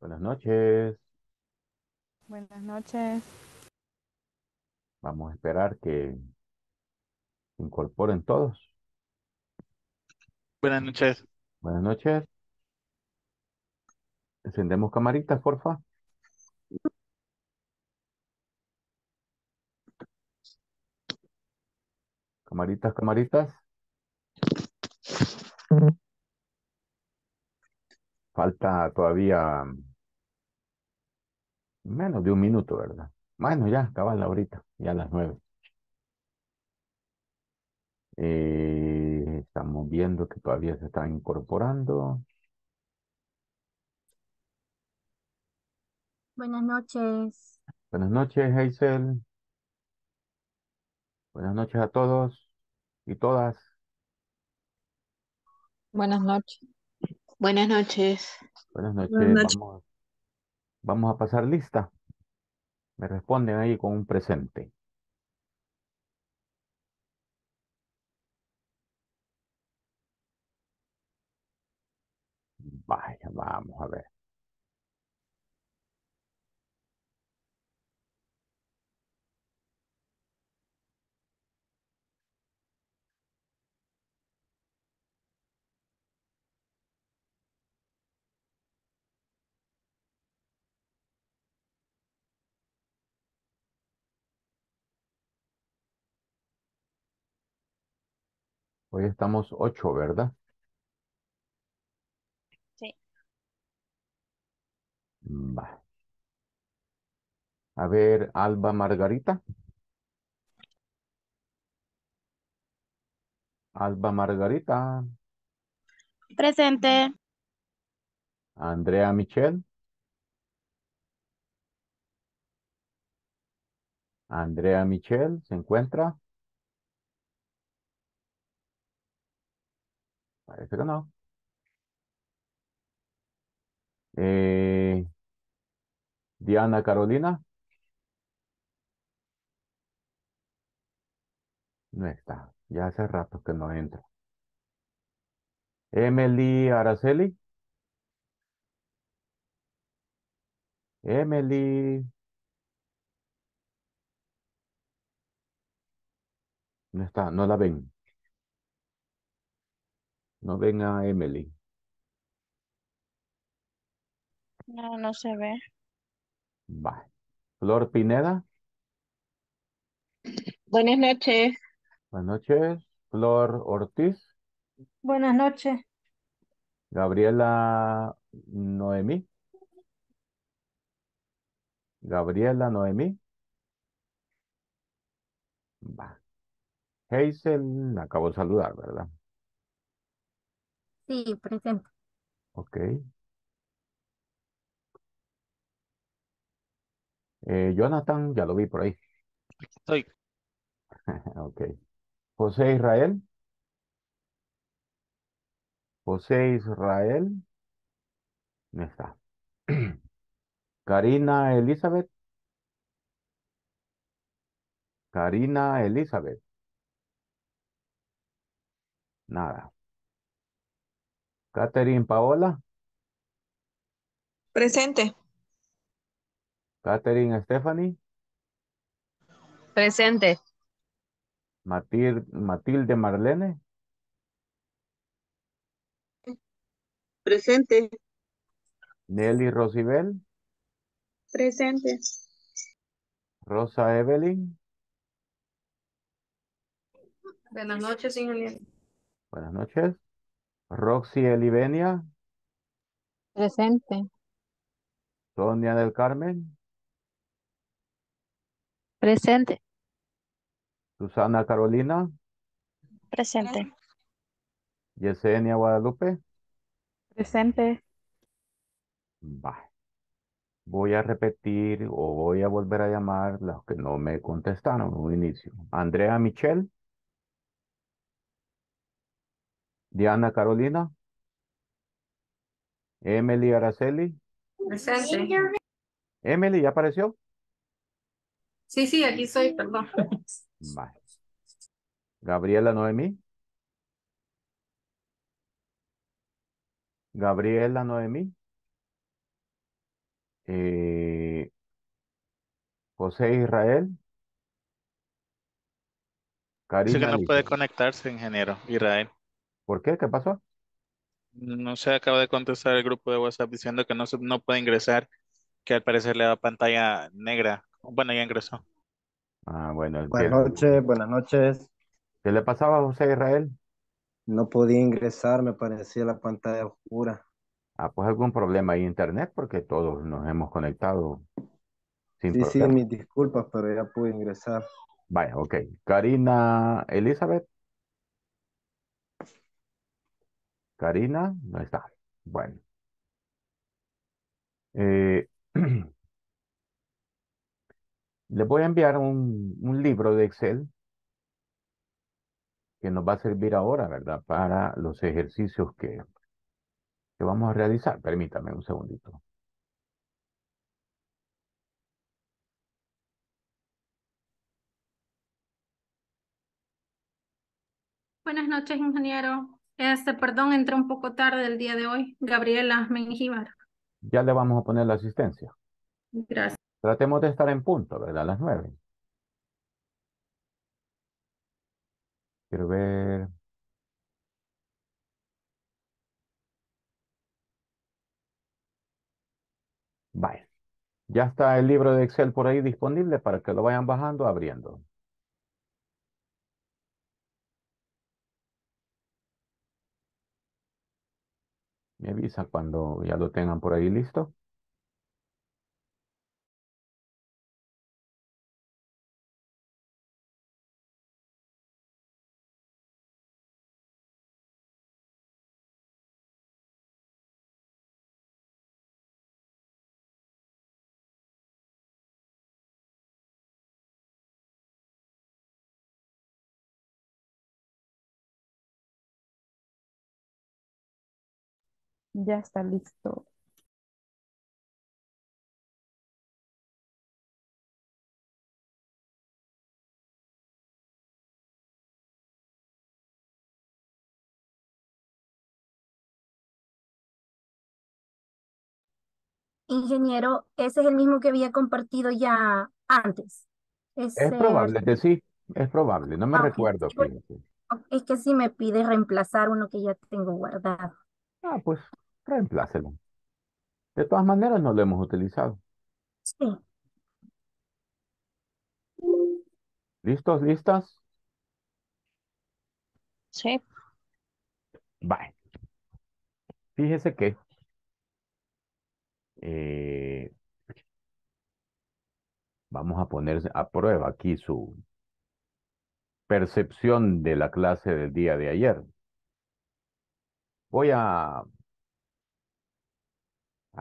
Buenas noches. Buenas noches. Vamos a esperar que se incorporen todos. Buenas noches. Buenas noches. Encendemos camaritas, porfa. Camaritas, camaritas. Falta todavía menos de un minuto, ¿verdad? Bueno, ya, acaban la horita, ya a las 9. Estamos viendo que todavía se están incorporando. Buenas noches. Buenas noches, Hazel. Buenas noches a todos y todas. Buenas noches. Buenas noches. Buenas noches. Buenas noches. Vamos a pasar lista. Me responden ahí con un presente. Vaya, vamos a ver. Hoy estamos 8, ¿verdad? Sí. Va. A ver, Alba Margarita. Alba Margarita. Presente. Andrea Michel. Andrea Michel, ¿se encuentra? Parece que no. Diana Carolina. No está. Ya hace rato que no entra. Emily Araceli. Emily. No está. No la ven. No ven a Emily. No, no se ve. Vale. Flor Pineda. Buenas noches. Buenas noches. Flor Ortiz. Buenas noches. Gabriela Noemí. Gabriela Noemí. Va. Hazel, acabo de saludar, ¿verdad? Sí, presente. Ok. Jonathan, ya lo vi por ahí. Estoy. Ok. José Israel. José Israel. No está. Karina Elizabeth. Karina Elizabeth. Nada. Catherine Paola. Presente. Catherine Stephanie. Presente. Matilde Marlene. Presente. Nelly Rosibel. Presente. Rosa Evelyn. Buenas noches, ingeniero. Buenas noches. Roxy Elivenia. Presente. Sonia del Carmen. Presente. Susana Carolina. Presente. Yesenia Guadalupe. Presente. Vale. Voy a repetir o voy a volver a llamar los que no me contestaron al inicio. Andrea Michel. Diana Carolina. Emily Araceli. Presente. Emily, ¿ya apareció? Sí, aquí soy, perdón. Vale. Gabriela Noemí. Gabriela Noemí. eh, José Israel, Dice que Karina no puede Alicia. conectarse, ingeniero Israel. ¿Por qué? ¿Qué pasó? No se acaba de contestar el grupo de WhatsApp diciendo que no puede ingresar, que al parecer le da pantalla negra. Bueno, ya ingresó. Ah, bueno, ¿qué, Buenas noches, qué le pasaba a José Israel? no podía ingresar, me parecía la pantalla oscura. Ah, pues algún problema ahí en internet porque todos nos hemos conectado sin Sí, problema. mis disculpas, pero ya pude ingresar. Vaya, ok. Karina Elizabeth, Karina, no está. Bueno. Eh, les voy a enviar un libro de Excel que nos va a servir ahora, ¿verdad? Para los ejercicios que vamos a realizar. Permítame un segundito. Buenas noches, ingeniero. Perdón, entré un poco tarde el día de hoy. Gabriela Mengíbar. Ya le vamos a poner la asistencia. Gracias. Tratemos de estar en punto, ¿verdad? A las 9. Quiero ver. Vaya. Ya está el libro de Excel por ahí disponible para que lo vayan bajando, abriendo. Me avisa cuando ya lo tengan por ahí listo. Ya está listo. Ingeniero, ese es el mismo que había compartido ya antes. Es Ese probable que sí, es probable. No me Ah, ok. recuerdo, Sí, fíjate. Es que sí me pide reemplazar uno que ya tengo guardado. Ah, pues reemplácelo. De todas maneras, no lo hemos utilizado. Sí. ¿Listos, listas? Sí. Vale. Fíjese que eh, vamos a poner a prueba aquí su percepción de la clase del día de ayer. Voy a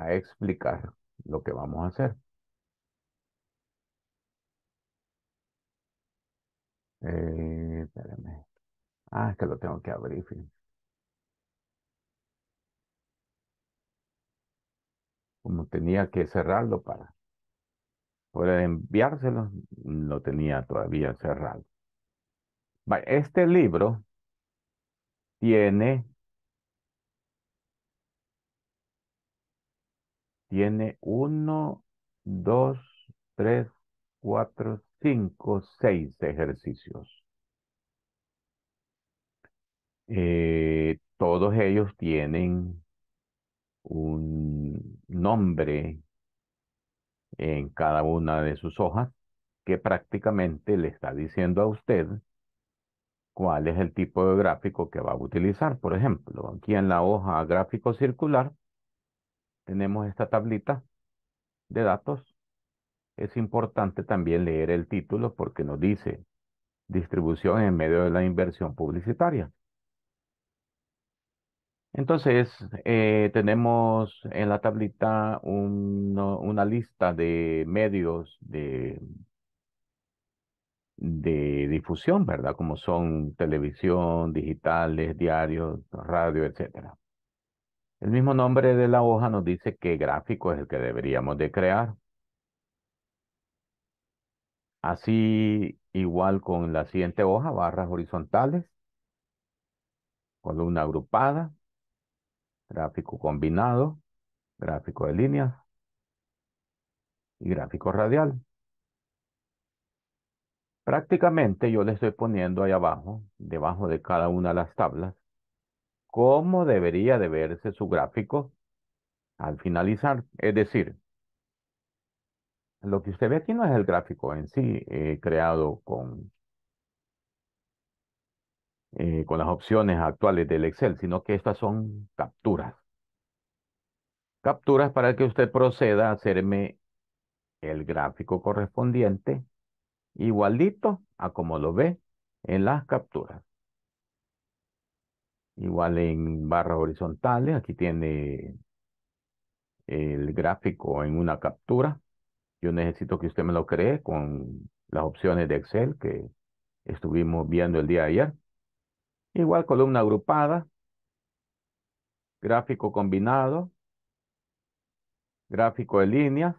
explicar lo que vamos a hacer. Espérame. Ah, es que lo tengo que abrir. Fíjate. Como tenía que cerrarlo para poder enviárselo, lo tenía todavía cerrado. Vale, este libro tiene, uno, dos, tres, cuatro, cinco, seis ejercicios. Todos ellos tienen un nombre en cada una de sus hojas que prácticamente le está diciendo a usted cuál es el tipo de gráfico que va a utilizar. Por ejemplo, aquí en la hoja gráfico circular tenemos esta tablita de datos. Es importante también leer el título porque nos dice distribución en medio de la inversión publicitaria. Entonces, tenemos en la tablita una lista de medios de difusión, ¿verdad? Como son televisión, digitales, diarios, radio, etcétera. El mismo nombre de la hoja nos dice qué gráfico es el que deberíamos de crear. Así, igual con la siguiente hoja, barras horizontales, columna agrupada, gráfico combinado, gráfico de líneas, y gráfico radial. Prácticamente yo le estoy poniendo ahí abajo, debajo de cada una de las tablas, cómo debería de verse su gráfico al finalizar. Es decir, lo que usted ve aquí no es el gráfico en sí creado con las opciones actuales del Excel, sino que estas son capturas. Capturas para que usted proceda a hacerme el gráfico correspondiente igualito a como lo ve en las capturas. Igual en barras horizontales, aquí tiene el gráfico en una captura. Yo necesito que usted me lo cree con las opciones de Excel que estuvimos viendo el día de ayer. Igual columna agrupada, gráfico combinado, gráfico de líneas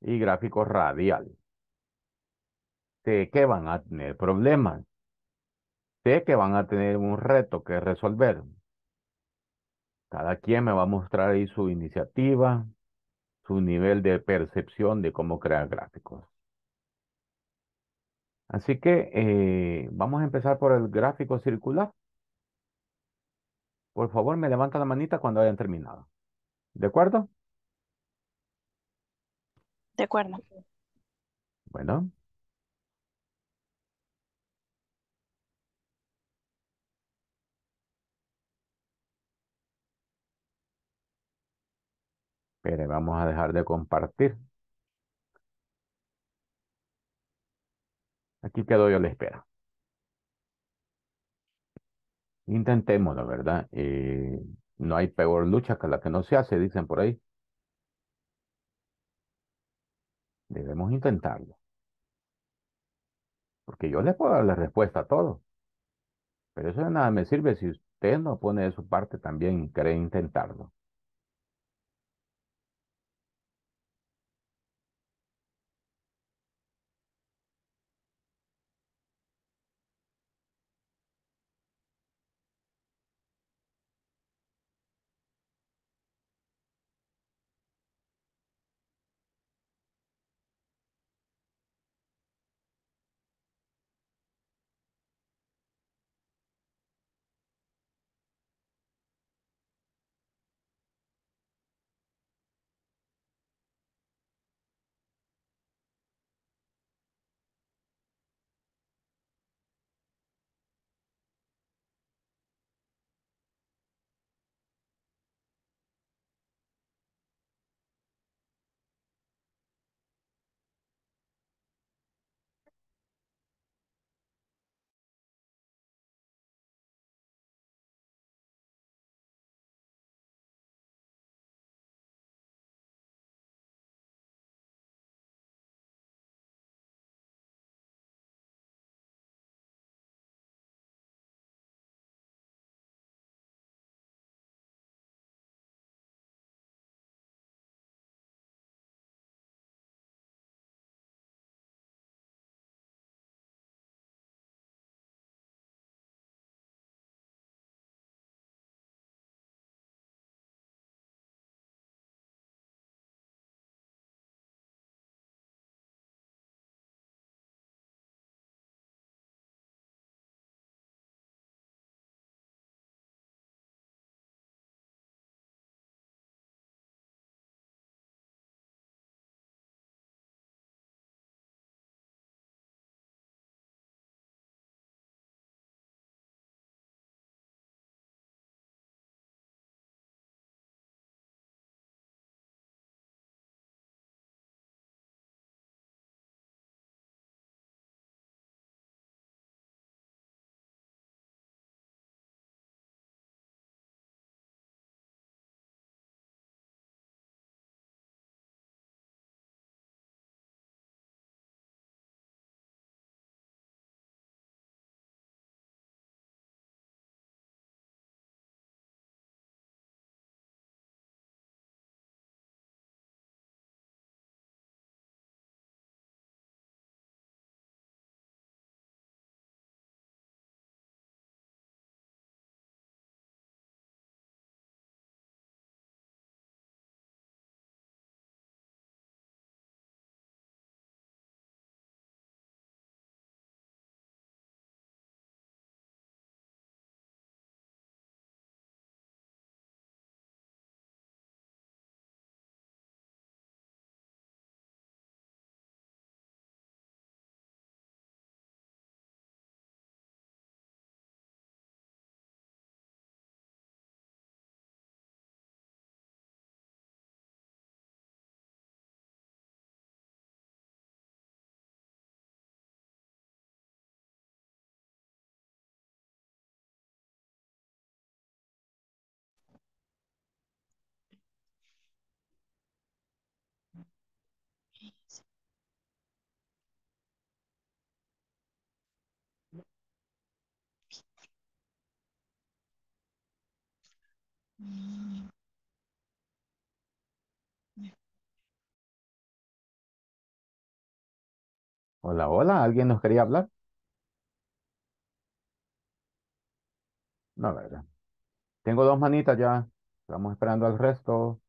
y gráfico radial. Sé que van a tener problemas. Sé que van a tener un reto que resolver. Cada quien me va a mostrar ahí su iniciativa, su nivel de percepción de cómo crear gráficos. Así que vamos a empezar por el gráfico circular. Por favor, me levanta la manita cuando hayan terminado. ¿De acuerdo? De acuerdo. Bueno. Pero vamos a dejar de compartir. Aquí quedo yo a la espera. Intentémoslo, ¿verdad? No hay peor lucha que la que no se hace, dicen por ahí. Debemos intentarlo. Porque yo les puedo dar la respuesta a todo. Pero eso de nada me sirve si usted no pone de su parte también y quiere intentarlo. Mm, me- Hola, hola, ¿alguien nos quería hablar? No, la verdad. Tengo dos manitas ya. Estamos esperando al resto.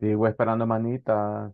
Sigo esperando manitas.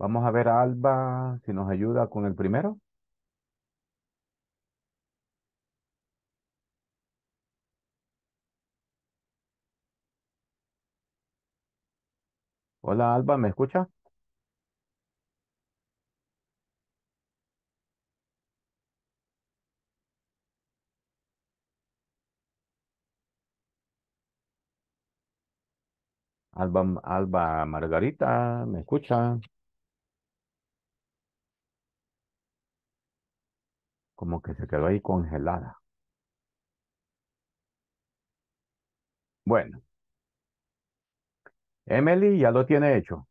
Vamos a ver a Alba si nos ayuda con el primero. Hola, Alba, ¿me escucha? Alba Margarita, ¿me escucha? Como que se quedó ahí congelada. Bueno. Emily ya lo tiene hecho.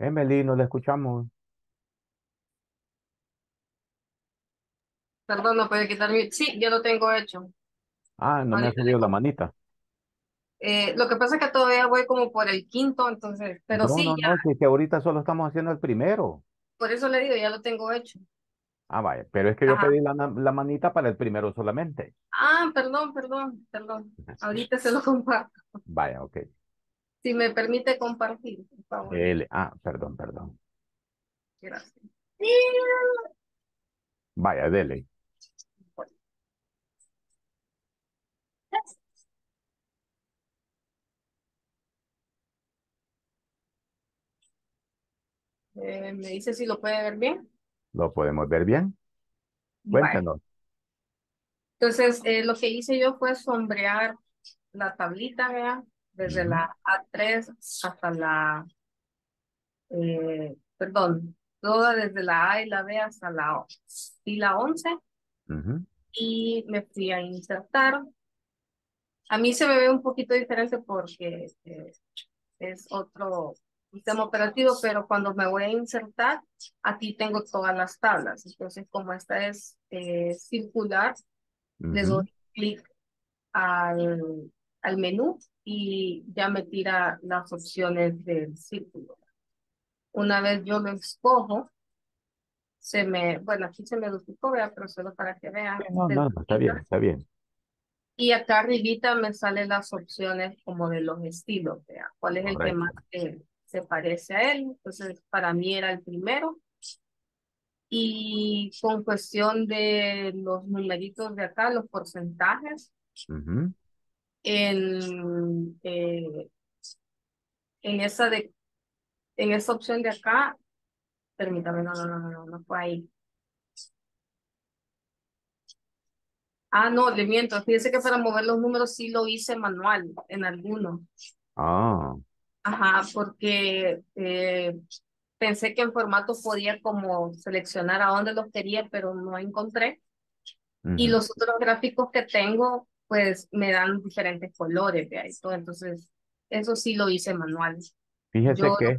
Emily, no la escuchamos. Perdón, no puede quitar mi... Sí, yo lo tengo hecho. Ah, no me ha subido la manita. Lo que pasa es que todavía voy como por el quinto, entonces... Pero no, sí, no, ya... no, si es que ahorita solo estamos haciendo el primero. Por eso le digo, ya lo tengo hecho. Ah, vaya, pero es que yo pedí la manita para el primero solamente. Ah, perdón. Ahorita se lo comparto. Vaya, ok. Si me permite compartir, por favor. Perdón. Gracias. Vaya, dele. Me dice si lo puede ver bien. Lo podemos ver bien. Cuéntanos. Vale. Entonces, lo que hice yo fue sombrear la tablita, ¿verdad? Desde la A3 hasta la... toda desde la A y la B hasta la O. Y la 11. Y me fui a insertar. A mí se me ve un poquito diferente porque es otro... sistema operativo, pero cuando me voy a insertar, aquí tengo todas las tablas. Entonces, como esta es circular, le doy clic al menú y ya me tira las opciones del círculo. Una vez yo lo escojo, aquí se me duplicó, pero solo para que vean. No, está bien, está bien. Y acá arribita me salen las opciones como de los estilos, vea, cuál es el que más... se parece a él, entonces para mí era el primero. Y con cuestión de los numeritos de acá, los porcentajes, en esa opción de acá, permítame, no fue ahí. Ah, no, le miento, fíjese que para mover los números sí lo hice manual, en algunos. Ah. Ajá, porque pensé que en formato podía como seleccionar a dónde los quería, pero no encontré. Y los otros gráficos que tengo, pues me dan diferentes colores, ¿vea? Entonces, eso sí lo hice manual. Fíjese que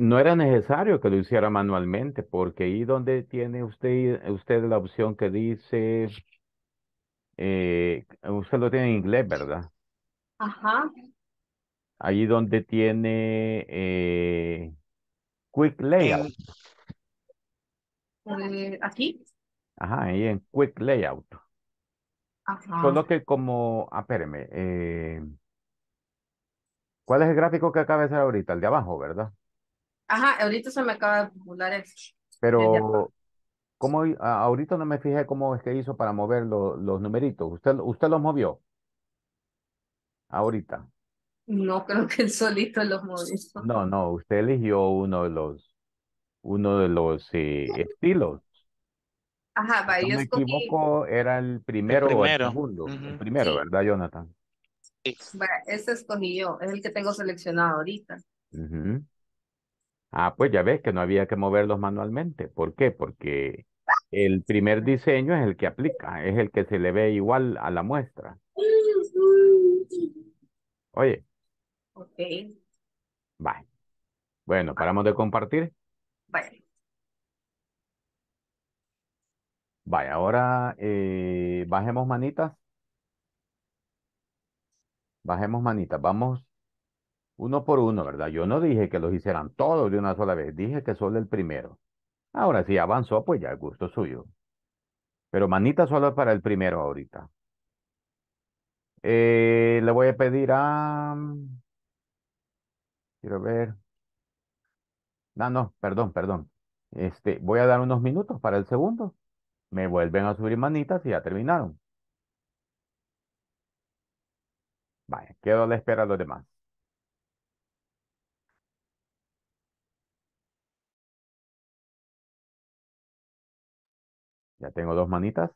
no era necesario que lo hiciera manualmente, porque ahí donde tiene usted la opción que dice, usted lo tiene en inglés, ¿verdad? Ajá. Allí donde tiene Quick Layout. ¿Aquí? Ajá, ahí en Quick Layout. Ajá. Solo que como, espéreme, ¿cuál es el gráfico que acaba de hacer ahorita? El de abajo, ¿verdad? Ajá, ahorita se me acaba de popular eso. Pero, ¿cómo, ahorita no me fijé cómo es que hizo para mover los numeritos? ¿Usted los movió? Ahorita. No, creo que él solito los movió. No, usted eligió uno de los estilos. Ajá, va, yo escogí... Si no me equivoco, era el primero o el segundo. El primero, ¿verdad, Jonathan? Sí. Ese escogí yo, es el que tengo seleccionado ahorita. Ah, pues ya ves que no había que moverlos manualmente. ¿Por qué? Porque el primer diseño es el que aplica, es el que se le ve igual a la muestra. Oye. Ok. Vale. Bueno, paramos de compartir. Vale. Vale, ahora bajemos manitas. Bajemos manitas. Vamos uno por uno, ¿verdad? Yo no dije que los hicieran todos de una sola vez. Dije que solo el primero. Ahora si avanzó, pues ya es gusto suyo. Pero manitas solo para el primero ahorita. Le voy a pedir a... Quiero ver. No, perdón. Voy a dar unos minutos para el segundo. Me vuelven a subir manitas y ya terminaron. Vale, quedo a la espera de los demás. Ya tengo dos manitas.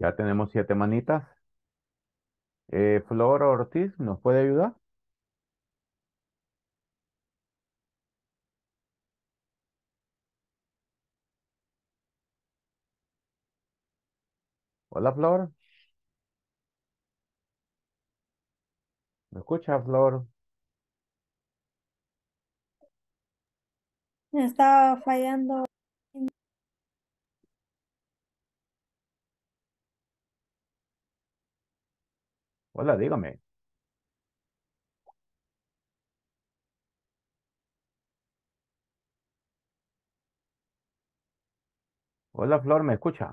Ya tenemos 7 manitas. Flor Ortiz, ¿nos puede ayudar? Hola, Flor. ¿Me escucha, Flor? Me estaba fallando. Hola, dígame. Hola, Flor, ¿me escucha?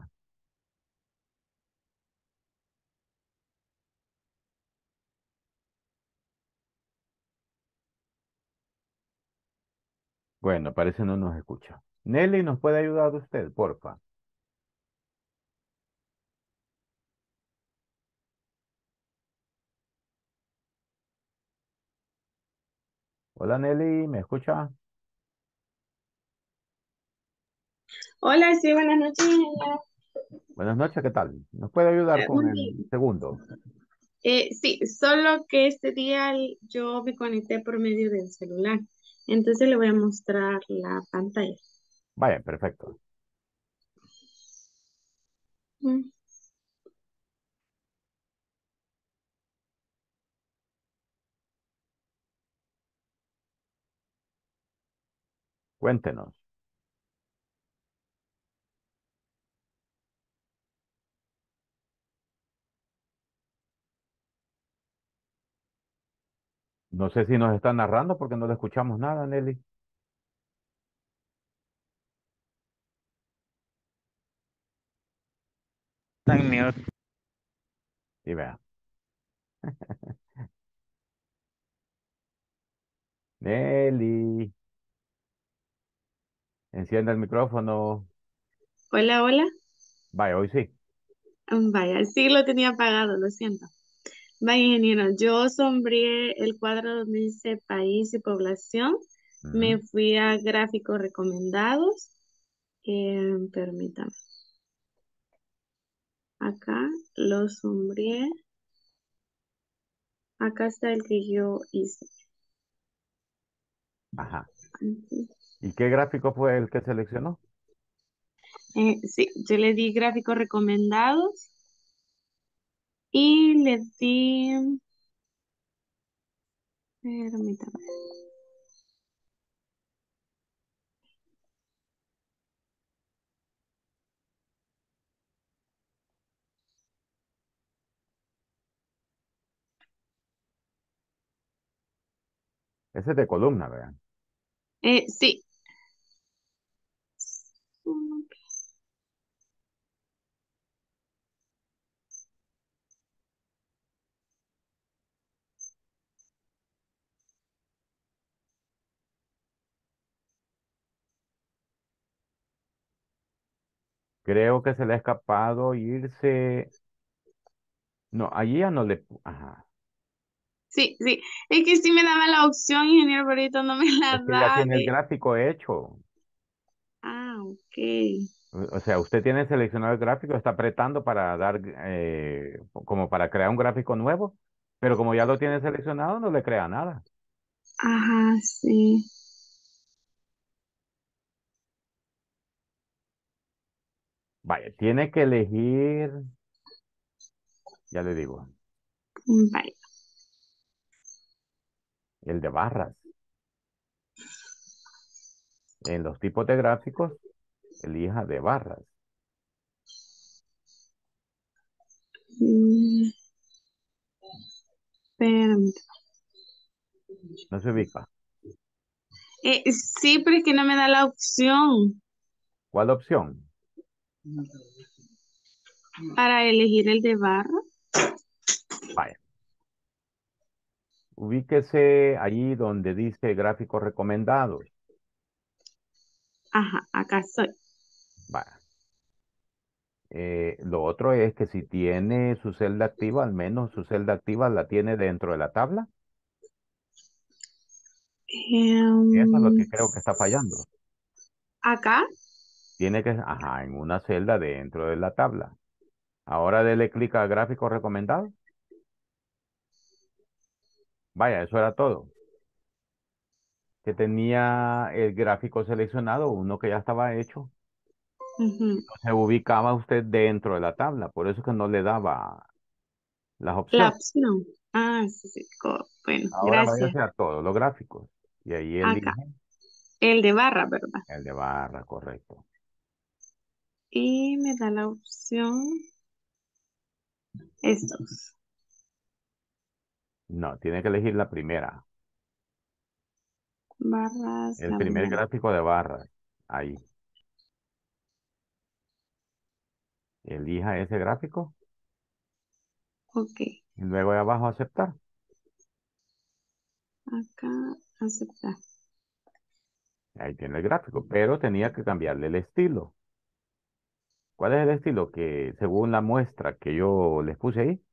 Bueno, parece no nos escucha. Nelly, ¿nos puede ayudar usted, porfa? Hola, Nelly, ¿me escucha? Hola, sí, buenas noches, ingeniero. Buenas noches, ¿qué tal? ¿Nos puede ayudar con el segundo? Sí, solo que este día yo me conecté por medio del celular. Entonces le voy a mostrar la pantalla. Vaya, perfecto. Mm. Cuéntenos. No sé si nos está narrando porque no le escuchamos nada, Nelly. Está en mute. Y vea. Nelly, encienda el micrófono. Hola, hola. Vaya, hoy sí. Vaya, sí lo tenía apagado, lo siento. Vaya, ingeniero, yo sombreé el cuadro donde dice país y población. Me Ujú. fui a gráficos recomendados. Permítame. Acá lo sombreé. Acá está el que yo hice. Ajá. ¿Y qué gráfico fue el que seleccionó? Sí, yo le di gráficos recomendados y le di, permítame, Ese es de columna, vean. Sí, Creo que se le ha escapado irse. No, allí ya no le. Ajá. sí. Es que sí me daba la opción, ingeniero, pero ahorita no me la Es que ya da tiene el de... gráfico hecho. Ah, ok. O sea, usted tiene seleccionado el gráfico, está apretando para dar, como para crear un gráfico nuevo, pero como ya lo tiene seleccionado, no le crea nada. Ajá, sí. Vaya, tiene que elegir, ya le digo, Vaya. el de barras. En los tipos de gráficos, elija de barras. Mm, Espérame. No se ubica. Sí, pero es que no me da la opción ¿Cuál opción? para elegir el de barra. Vaya, ubíquese allí donde dice gráficos recomendados. Ajá, acá estoy. Vaya. Lo otro es que si tiene su celda activa, al menos su celda activa la tiene dentro de la tabla. Eso es lo Em, que creo que está fallando. Acá. Tiene que, en una celda dentro de la tabla. Ahora dele clic a gráfico recomendado. Vaya, eso era todo. Que tenía el gráfico seleccionado, uno que ya estaba hecho. Ujú. Se ubicaba usted dentro de la tabla, por eso que no le daba las La opciones. opción. Ah, sí. Bueno, Ahora gracias. váyase a todos los gráficos. Y ahí Acá. elige El de barra, ¿verdad? el de barra, correcto. Y me da la opción estos. No, tiene que elegir la primera, Barras, el la primer primera. gráfico de barra. Ahí, elija ese gráfico Ok. y luego de abajo aceptar. Acá, aceptar. Ahí tiene el gráfico, pero tenía que cambiarle el estilo. ¿Cuál es el estilo? Que según la muestra que yo les puse ahí,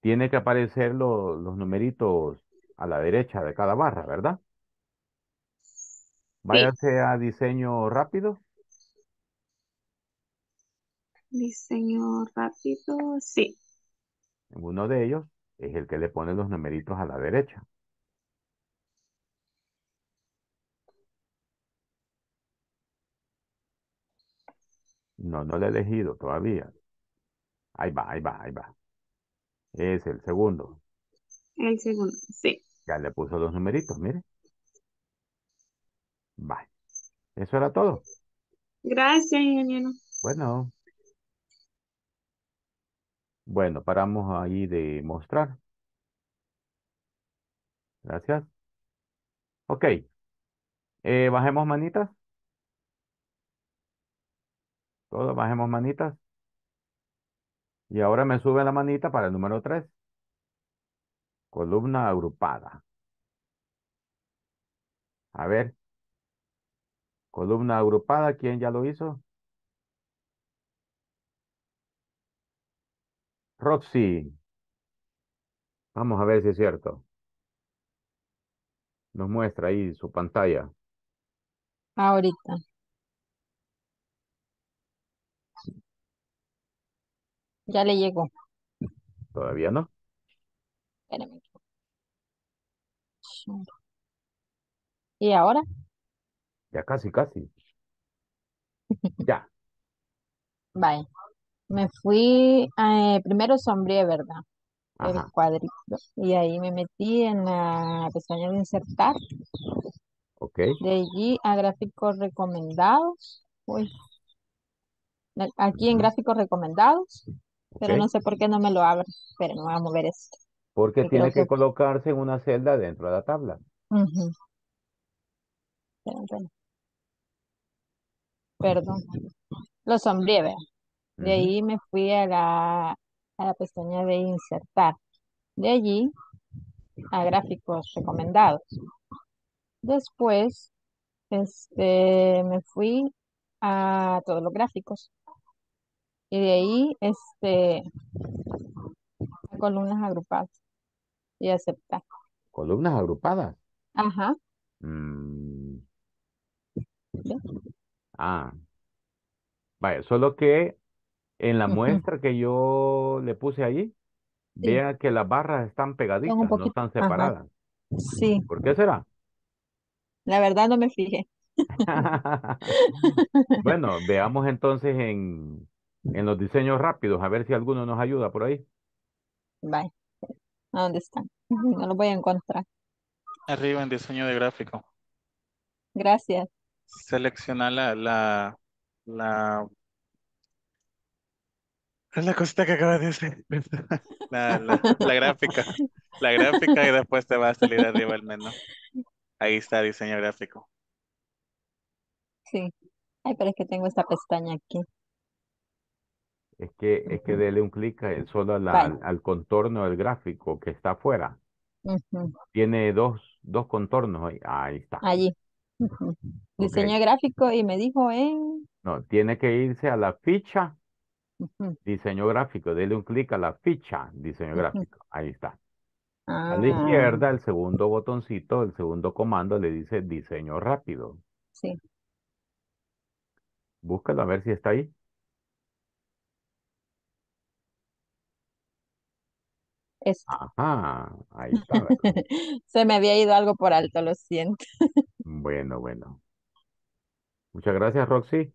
tiene que aparecer los numeritos a la derecha de cada barra, ¿verdad? Sí. Váyase a diseño rápido. Diseño rápido. Sí. Uno de ellos es el que le pone los numeritos a la derecha. No, no lo he elegido todavía. Ahí va, ahí va, ahí va. Es el segundo. El segundo. Sí. Ya le puso los numeritos, mire. Vale. Eso era todo. Gracias, ingeniero. Bueno, paramos ahí de mostrar. Gracias. Ok. Bajemos manitas. Todo, bajemos manitas. Y ahora me sube la manita para el número 3. Columna agrupada. A ver. Columna agrupada, ¿quién ya lo hizo? Roxy. Vamos a ver si es cierto. Nos muestra ahí su pantalla. Ahorita. Ya le llegó. ¿Todavía no? Espérame. ¿Y ahora? Ya casi, casi. Ya. Bye. Me fui, primero sombreé, ¿verdad? Ajá. El cuadrito. Y ahí me metí en la pestaña de insertar. Ok. De allí a gráficos recomendados. Uy. Aquí en gráficos recomendados. Okay. Pero no sé por qué no me lo abre. Pero me voy a mover esto. Porque tiene que colocarse en una celda dentro de la tabla. Uh-huh. Perdón. Lo sombreé, ¿verdad? De ahí me fui a la pestaña de insertar. De allí a gráficos recomendados. Después me fui a todos los gráficos. Y de ahí a columnas agrupadas. Y aceptar. ¿Columnas agrupadas? Ajá. ¿Sí? Ah. Vaya, solo que en la muestra que yo le puse ahí, sí, vean que las barras están pegaditas, no están separadas. Ajá. Sí. ¿Por qué será? La verdad no me fijé. Bueno, veamos entonces en los diseños rápidos, a ver si alguno nos ayuda por ahí. Bye. ¿A dónde están? No los voy a encontrar. Arriba en diseño de gráfico. Gracias. Selecciona la cosita que acabas de decir. La gráfica. La gráfica y después te va a salir arriba el menú. Ahí está diseño gráfico. Sí. Ay, pero es que tengo esta pestaña aquí. Es que dele un clic solo al contorno del gráfico que está afuera. Uh-huh. Tiene dos contornos ahí. Ahí está. Allí. Uh-huh. Diseño gráfico y me dijo en... No, tiene que irse a la ficha. Diseño gráfico, dele un clic a la ficha diseño gráfico, ahí está. A la izquierda el segundo botoncito, el segundo comando le dice diseño rápido. Sí. Búscalo a ver si está ahí. Ajá, ahí está. Se me había ido algo por alto, lo siento. Bueno. Muchas gracias, Roxy.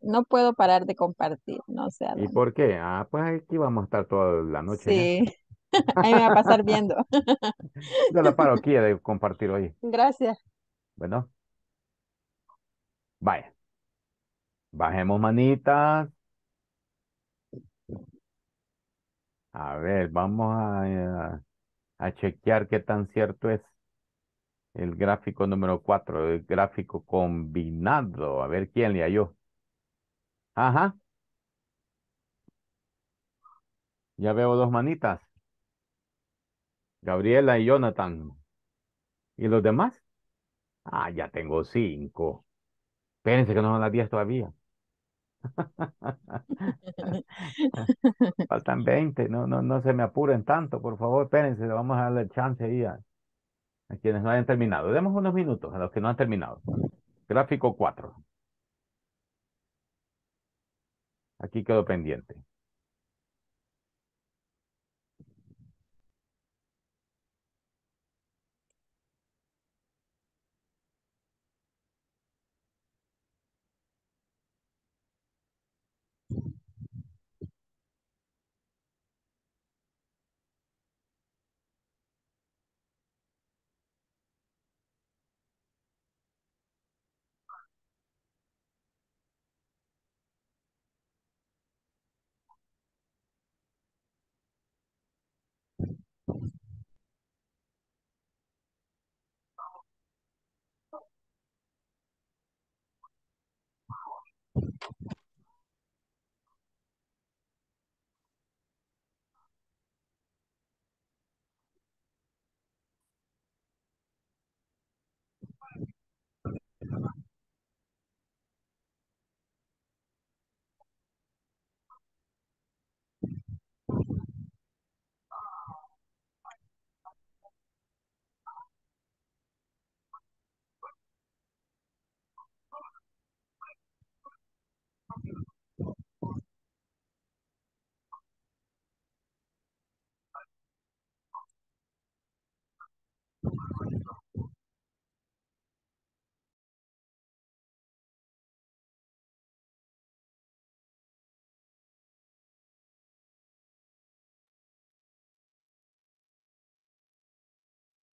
No puedo parar de compartir, no sé. ¿Y por qué? Ah, pues aquí vamos a estar toda la noche. Sí, ahí me va a pasar viendo. Yo la paro aquí de compartir hoy. Gracias. Bueno. Vaya. Bajemos manitas. A ver, vamos a chequear qué tan cierto es. El gráfico número 4, el gráfico combinado. A ver quién le halló. Ajá. Ya veo dos manitas. Gabriela y Jonathan. ¿Y los demás? Ah, ya tengo 5. Espérense que no son las 10 todavía. Faltan 20. No se me apuren tanto, por favor. Espérense, le vamos a darle chance ahí a quienes no hayan terminado. Demos unos minutos a los que no han terminado. Gráfico 4. Aquí quedó pendiente.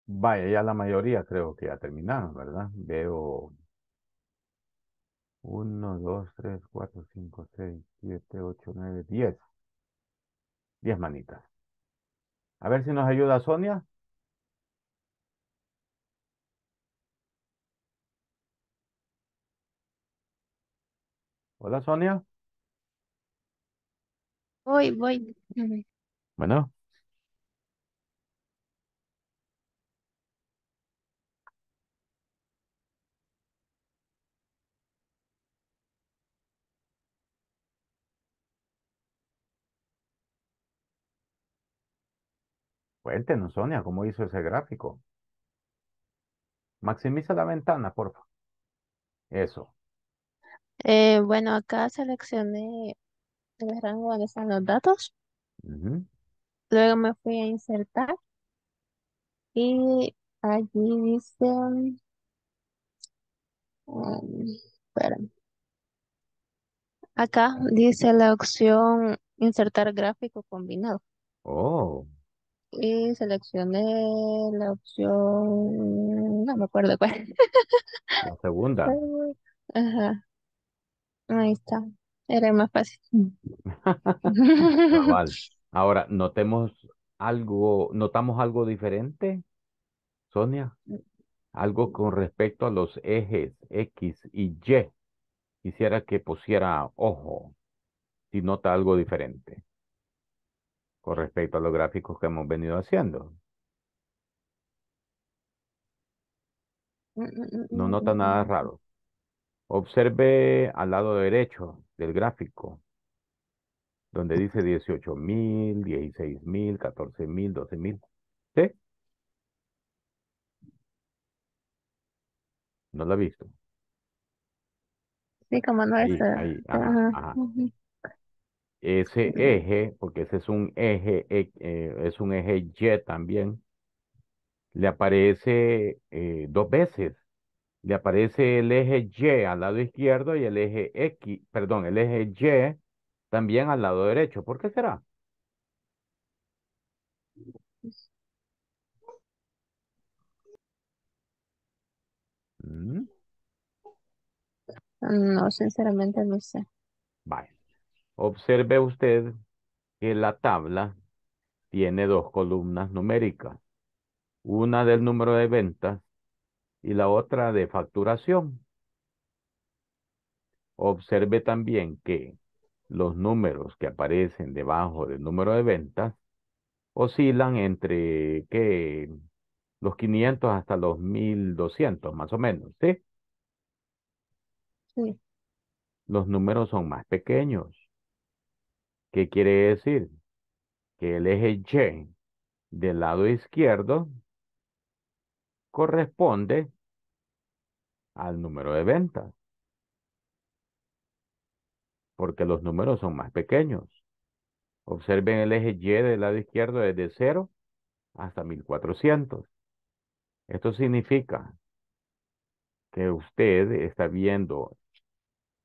Vaya, ya la mayoría creo que ya terminaron, ¿verdad? Veo 1, 2, 3, 4, 5, 6, 7, 8, 9, 10. 10 manitas. A ver si nos ayuda Sonia. Hola, Sonia. Voy. Bueno. Cuéntenos, Sonia, ¿cómo hizo ese gráfico? Maximiza la ventana, por favor. Eso. Bueno, acá seleccioné el rango donde están los datos. Uh-huh. Luego me fui a insertar. Y allí dice... espérame. Acá dice la opción insertar gráfico combinado. Oh. Y seleccioné la opción, no me acuerdo cuál. La segunda. Ajá. Ahí está. Era más fácil. Ah, vale. Ahora, ¿notamos algo diferente, Sonia? Algo con respecto a los ejes X y Y. Quisiera que pusiera ojo si nota algo diferente con respecto a los gráficos que hemos venido haciendo. No nota nada raro. Observe al lado derecho del gráfico, donde dice 18,000, 16,000, 14,000, 12,000. ¿Sí? ¿No lo ha visto? Sí, como no es. Ahí, ajá, ajá. Ese eje, porque ese es un eje, Y también, le aparece dos veces. Le aparece el eje Y al lado izquierdo y el eje X, perdón, el eje Y también al lado derecho. ¿Por qué será? ¿Mm? No, sinceramente no sé. Vale. Observe usted que la tabla tiene dos columnas numéricas. Una del número de ventas y la otra de facturación. Observe también que los números que aparecen debajo del número de ventas oscilan entre ¿qué? Los 500 hasta los 1200 más o menos, ¿sí? Sí. Los números son más pequeños. ¿Qué quiere decir? Que el eje Y del lado izquierdo corresponde al número de ventas, porque los números son más pequeños. Observen el eje Y del lado izquierdo desde 0 hasta 1400. Esto significa que usted está viendo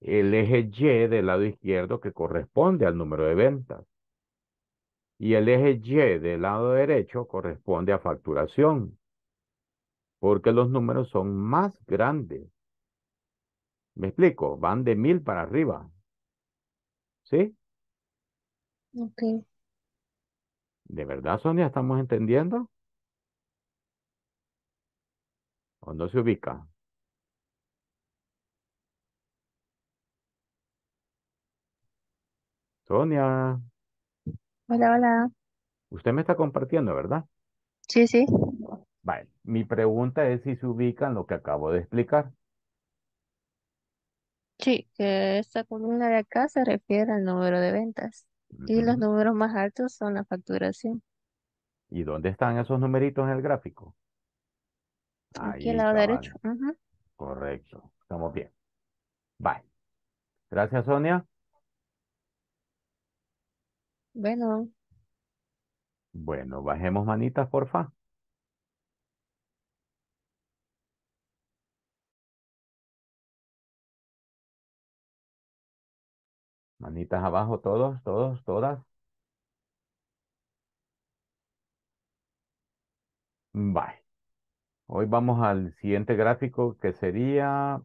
el eje Y del lado izquierdo que corresponde al número de ventas. Y el eje Y del lado derecho corresponde a facturación, porque los números son más grandes. ¿Me explico? Van de 1000 para arriba. ¿Sí? Ok. ¿De verdad, Sonia, estamos entendiendo? ¿O no se ubica? Sonia. Hola, hola. Usted me está compartiendo, ¿verdad? Sí. Vale. Mi pregunta es si se ubica en lo que acabo de explicar. Sí, que esta columna de acá se refiere al número de ventas. Y los números más altos son la facturación. ¿Y dónde están esos numeritos en el gráfico? Ahí aquí al lado derecho. Vale. Correcto. Estamos bien. Vale. Gracias, Sonia. Bueno, bajemos manitas, porfa. Manitas abajo, todos, todas. Vale. Hoy vamos al siguiente gráfico que sería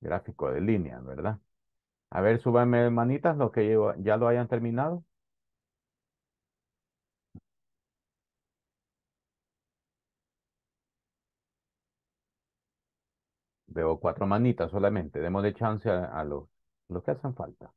gráfico de línea, ¿verdad? A ver, súbanme manitas los que ya lo hayan terminado. Veo 4 manitas solamente. Démosle chance a los que hacen falta.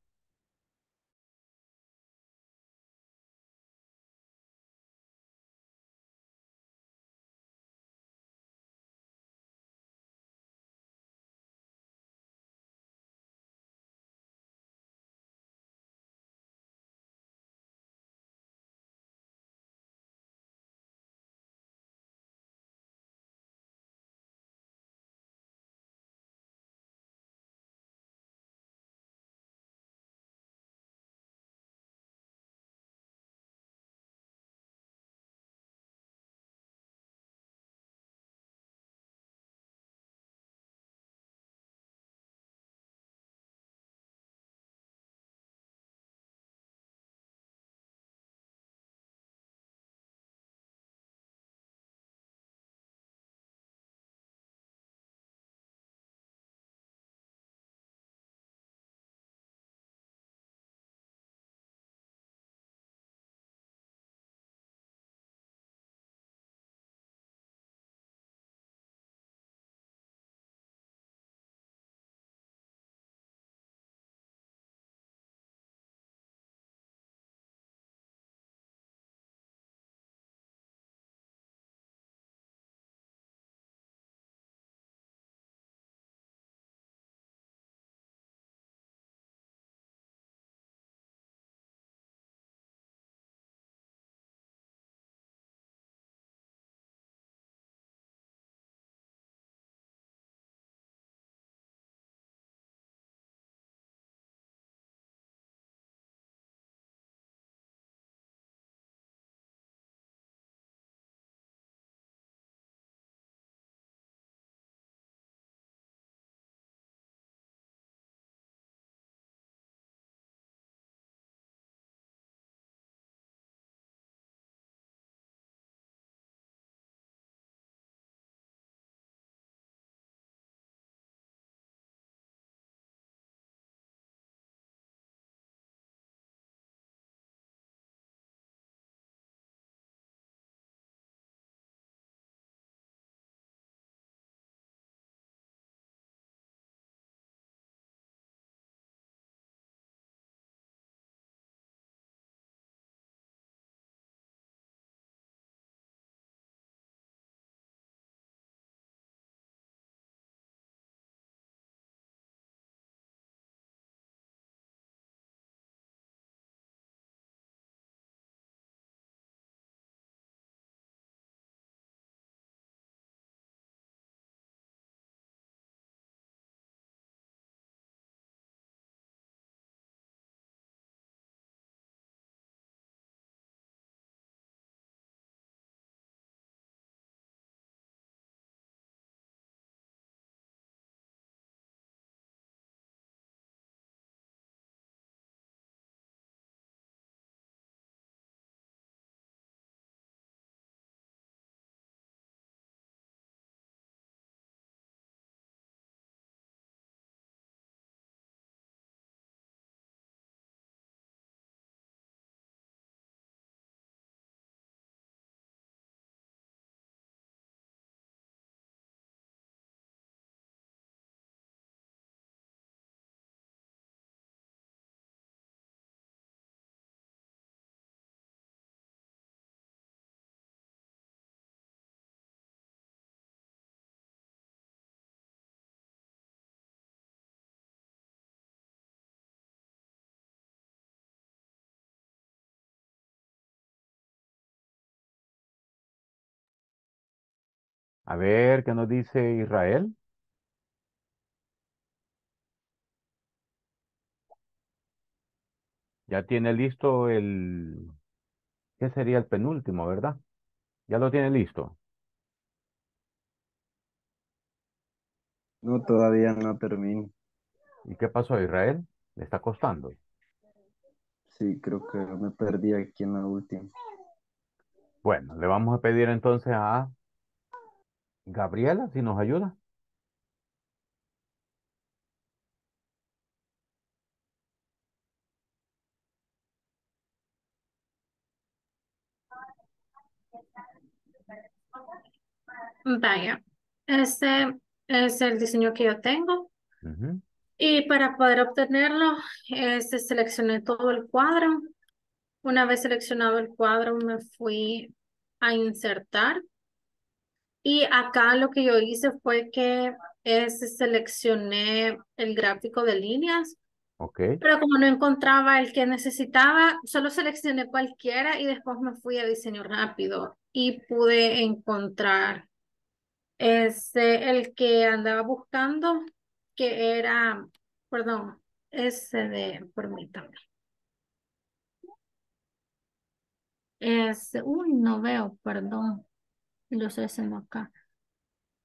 A ver, ¿qué nos dice Israel? Ya tiene listo el... ¿Qué sería el penúltimo, verdad? Ya lo tiene listo. No, todavía no termino. ¿Y qué pasó, Israel? ¿Le está costando? Sí, creo que me perdí aquí en la última. Bueno, le vamos a pedir entonces a Gabriela si nos ayuda. Vaya, este es el diseño que yo tengo. Uh-huh. Y para poder obtenerlo, seleccioné todo el cuadro. Una vez seleccionado el cuadro, me fui a insertar. Y acá lo que yo hice fue que seleccioné el gráfico de líneas. Okay. Pero como no encontraba el que necesitaba, solo seleccioné cualquiera y después me fui a diseño rápido. Y pude encontrar el que andaba buscando, que era, perdón, permítame. No veo, perdón, lo estoy haciendo acá.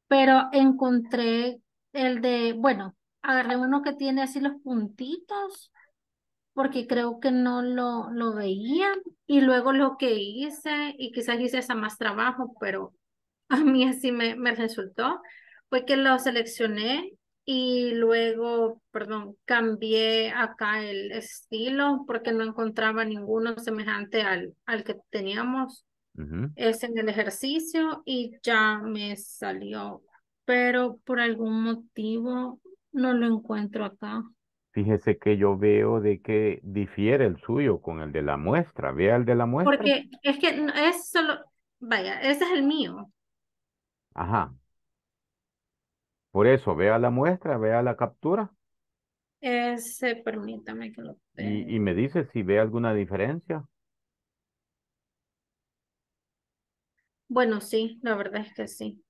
Pero encontré el de, bueno, agarré uno que tiene así los puntitos, porque creo que no lo veía. Y luego lo que hice, y quizás hice hasta más trabajo, pero a mí así me resultó, fue que lo seleccioné. Y luego, perdón, cambié acá el estilo porque no encontraba ninguno semejante al que teníamos. Uh-huh. Es en el ejercicio y ya me salió. Pero por algún motivo no lo encuentro acá. Fíjese que yo veo de que difiere el suyo con el de la muestra. Vea el de la muestra. Porque es que es solo, vaya, ese es el mío. Ajá. Por eso, vea la muestra, vea la captura. Permítame que lo vea. Y me dice si ve alguna diferencia. Bueno, sí, la verdad es que sí.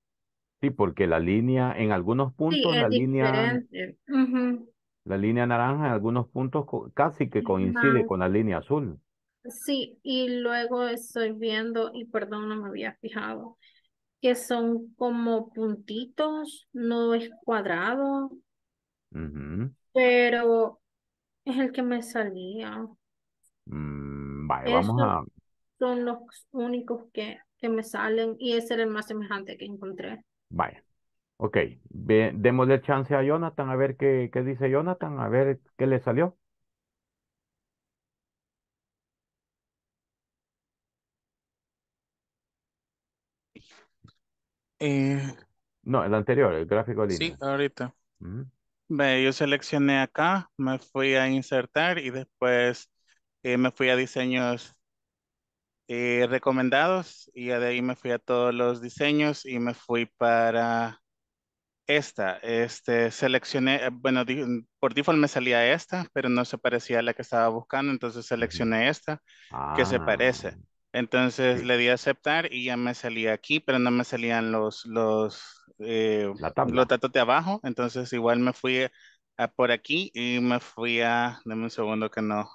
Sí, porque la línea, en algunos puntos, sí, la línea, uh-huh, la línea naranja en algunos puntos casi que coincide, uh-huh, con la línea azul. Sí, y luego estoy viendo, y perdón, no me había fijado, que son como puntitos, no es cuadrado, uh-huh, pero es el que me salía. Vale, vamos a... Son los únicos que me salen y ese era el más semejante que encontré. Vaya, ok, démosle chance a Jonathan a ver qué dice Jonathan, a ver qué le salió. No, el anterior, el gráfico de línea. Sí, ahorita. Uh-huh. Yo seleccioné acá, me fui a insertar y después me fui a diseños recomendados y de ahí me fui a todos los diseños y me fui para esta. Seleccioné, bueno, por default me salía esta, pero no se parecía a la que estaba buscando, entonces seleccioné esta, que se parece. Entonces sí, le di a aceptar y ya me salía aquí, pero no me salían los datos de abajo. Entonces igual me fui a por aquí y me fui a... Dame un segundo que no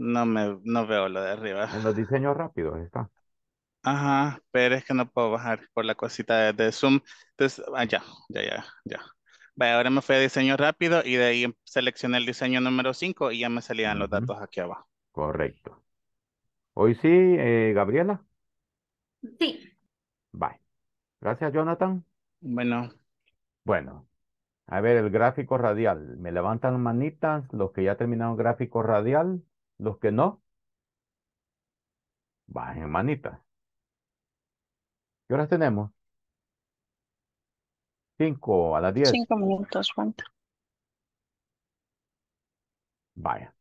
veo lo de arriba. En los diseños rápidos está. Ajá, pero es que no puedo bajar por la cosita de Zoom. Entonces, ya. Vale, ahora me fui a diseño rápido y de ahí seleccioné el diseño número 5 y ya me salían, uh-huh, los datos aquí abajo. Correcto. Hoy sí, Gabriela. Sí. Bye. Gracias, Jonathan. Bueno, a ver, el gráfico radial. Me levantan manitas los que ya terminaron gráfico radial, los que no. Bajen manitas. ¿Qué horas tenemos? 5 a las 10. 5 minutos, ¿cuánto? Vaya.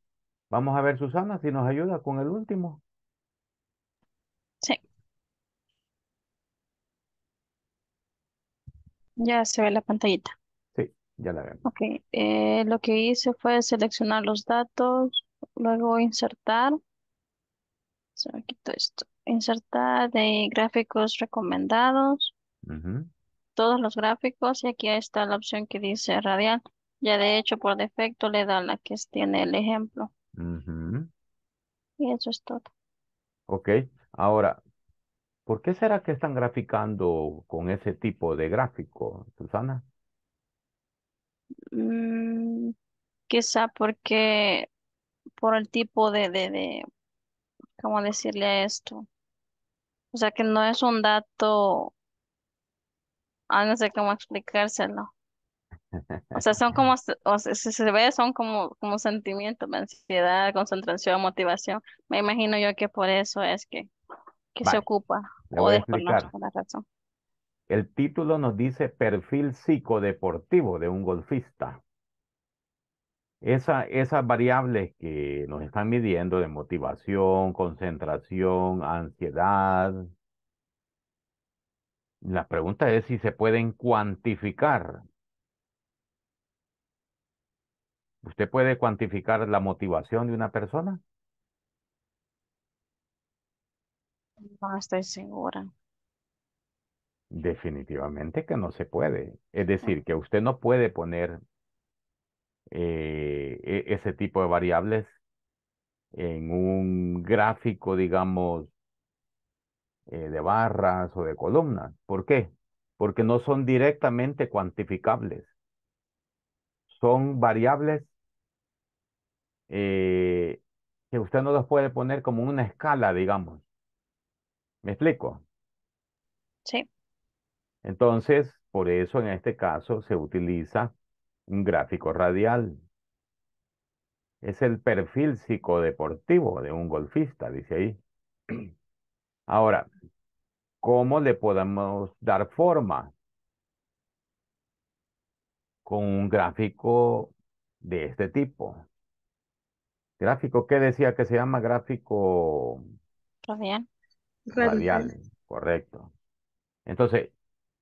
Vamos a ver, Susana, si nos ayuda con el último. Sí. Ya se ve la pantallita. Sí, ya la vemos. Ok, lo que hice fue seleccionar los datos, luego insertar. Se me quitó esto. Insertar de gráficos recomendados. Uh-huh. Todos los gráficos y aquí está la opción que dice radial. Ya de hecho por defecto le da la que tiene el ejemplo. Uh-huh. Y eso es todo. Ok, ahora, ¿por qué será que están graficando con ese tipo de gráfico, Susana? Quizá porque por el tipo de ¿cómo decirle a esto? O sea que no es un dato, no sé cómo explicárselo. O sea, son como, o sea, si se ve, son como sentimientos, ansiedad, concentración, motivación. Me imagino yo que por eso es que se Vale, ocupa le o voy a desconoce explicar. la razón. El título nos dice perfil psicodeportivo de un golfista. Esas variables que nos están midiendo de motivación, concentración, ansiedad, la pregunta es si se pueden cuantificar. ¿Usted puede cuantificar la motivación de una persona? No estoy segura. Definitivamente que no se puede. Es decir, que usted no puede poner ese tipo de variables en un gráfico, digamos, de barras o de columnas. ¿Por qué? Porque no son directamente cuantificables. Son variables eh, que usted no los puede poner como una escala, digamos. ¿Me explico? Sí. Entonces, por eso en este caso se utiliza un gráfico radial. Es el perfil psicodeportivo de un golfista, dice ahí. Ahora, ¿cómo le podemos dar forma? Con un gráfico de este tipo. Gráfico, ¿qué decía que se llama gráfico Radial. radial? Radical. Correcto. Entonces,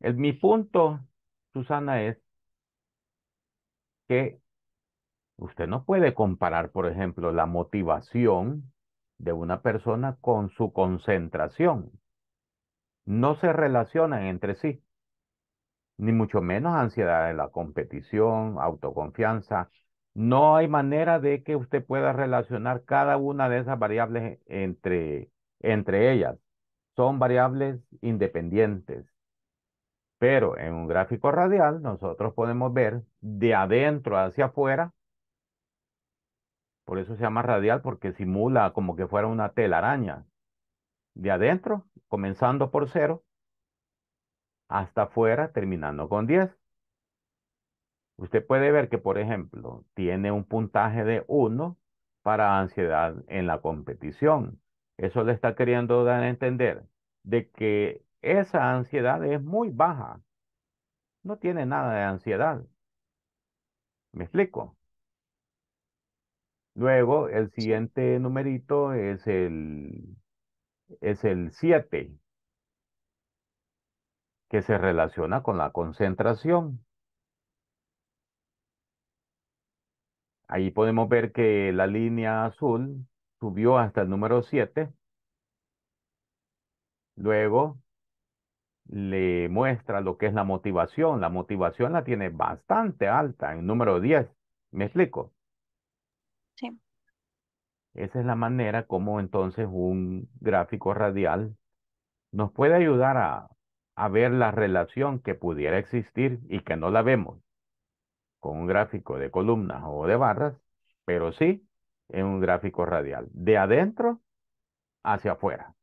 mi punto, Susana, es que usted no puede comparar, por ejemplo, la motivación de una persona con su concentración. No se relacionan entre sí, ni mucho menos ansiedad en la competición, autoconfianza. No hay manera de que usted pueda relacionar cada una de esas variables entre ellas. Son variables independientes. Pero en un gráfico radial nosotros podemos ver de adentro hacia afuera. Por eso se llama radial, porque simula como que fuera una telaraña. De adentro, comenzando por 0, hasta afuera, terminando con 10. Usted puede ver que, por ejemplo, tiene un puntaje de 1 para ansiedad en la competición. Eso le está queriendo dar a entender de que esa ansiedad es muy baja. No tiene nada de ansiedad. ¿Me explico? Luego, el siguiente numerito es el 7, que se relaciona con la concentración. Ahí podemos ver que la línea azul subió hasta el número 7. Luego le muestra lo que es la motivación. La motivación la tiene bastante alta, en número 10. ¿Me explico? Sí. Esa es la manera como entonces un gráfico radial nos puede ayudar a ver la relación que pudiera existir y que no la vemos con un gráfico de columnas o de barras, pero sí en un gráfico radial, de adentro hacia afuera.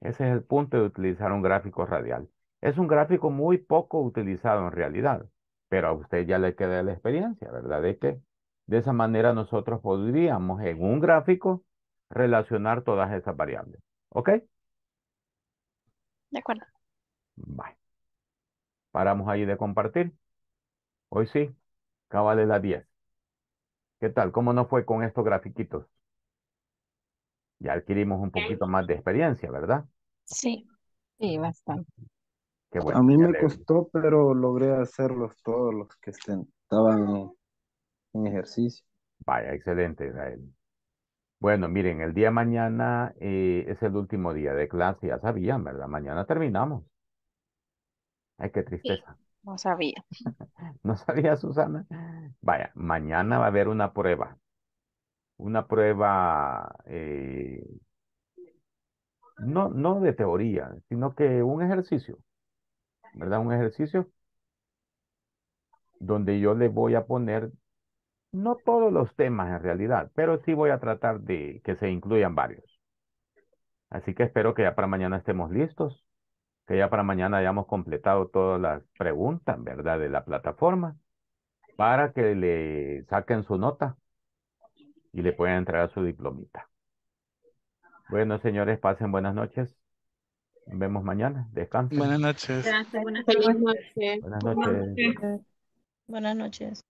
Ese es el punto de utilizar un gráfico radial. Es un gráfico muy poco utilizado en realidad, pero a usted ya le queda la experiencia, ¿verdad? De que de esa manera nosotros podríamos en un gráfico relacionar todas esas variables. ¿Ok? De acuerdo. Vale. Paramos ahí de compartir. Hoy sí, cábale las 10. ¿Qué tal? ¿Cómo nos fue con estos grafiquitos? Ya adquirimos un poquito más de experiencia, ¿verdad? Sí. Sí, bastante. Qué A bueno, mí me me alegro. costó, pero logré hacerlos todos los que estaban en ejercicio. Vaya, excelente, Israel. Bueno, miren, el día de mañana es el último día de clase, ya sabían, ¿verdad? Mañana terminamos. Ay, qué Sí. tristeza. No sabía. ¿No sabía, Susana? Vaya, mañana va a haber una prueba no de teoría, sino que un ejercicio, ¿verdad? Un ejercicio donde yo le voy a poner, no todos los temas en realidad, pero sí voy a tratar de que se incluyan varios. Así que espero que ya para mañana estemos listos, que ya para mañana hayamos completado todas las preguntas, ¿verdad?, de la plataforma, para que le saquen su nota y le puedan entregar su diplomita. Bueno, señores, pasen buenas noches. Nos vemos mañana. Descansen. Buenas noches. Gracias. Buenas noches. Buenas noches. Buenas noches. Buenas noches.